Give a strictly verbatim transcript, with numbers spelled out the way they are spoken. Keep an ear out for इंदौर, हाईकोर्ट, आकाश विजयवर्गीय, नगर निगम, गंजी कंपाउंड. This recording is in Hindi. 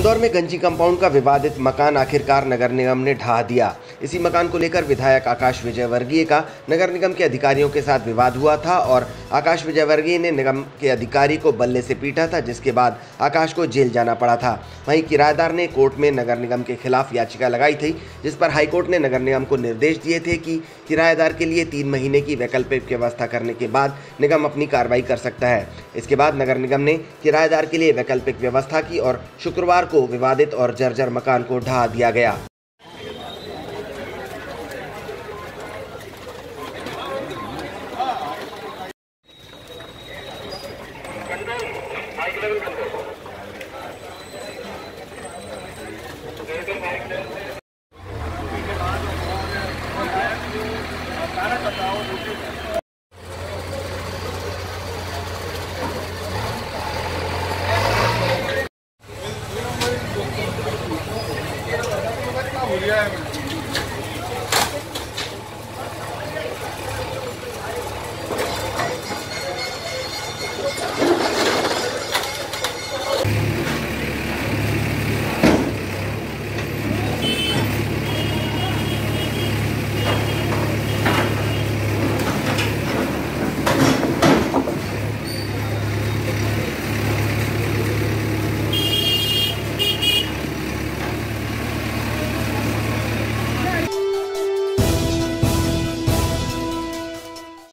इंदौर में गंजी कंपाउंड का विवादित मकान आखिरकार नगर निगम ने ढहा दिया। इसी मकान को लेकर विधायक आकाश विजयवर्गीय का नगर निगम के अधिकारियों के साथ विवाद हुआ था और आकाश विजयवर्गीय ने निगम के अधिकारी को बल्ले से पीटा था, जिसके बाद आकाश को जेल जाना पड़ा था। वहीं किराएदार ने कोर्ट में नगर निगम के खिलाफ याचिका लगाई थी, जिस पर हाईकोर्ट ने नगर निगम को निर्देश दिए थे कि किराएदार के लिए तीन महीने की वैकल्पिक व्यवस्था करने के बाद निगम अपनी कार्रवाई कर सकता है। इसके बाद नगर निगम ने किराएदार के लिए वैकल्पिक व्यवस्था की और शुक्रवार को विवादित और जर्जर मकान को ढहा दिया गया।